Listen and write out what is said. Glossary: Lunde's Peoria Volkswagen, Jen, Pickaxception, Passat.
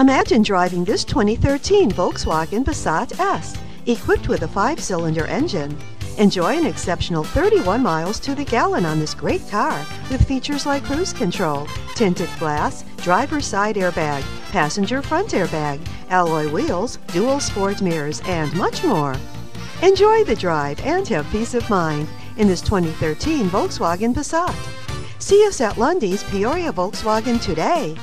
Imagine driving this 2013 Volkswagen Passat S, equipped with a 5-cylinder engine. Enjoy an exceptional 31 miles to the gallon on this great car with features like cruise control, tinted glass, driver's side airbag, passenger front airbag, alloy wheels, dual sport mirrors, and much more. Enjoy the drive and have peace of mind in this 2013 Volkswagen Passat. See us at Lunde's Peoria Volkswagen today.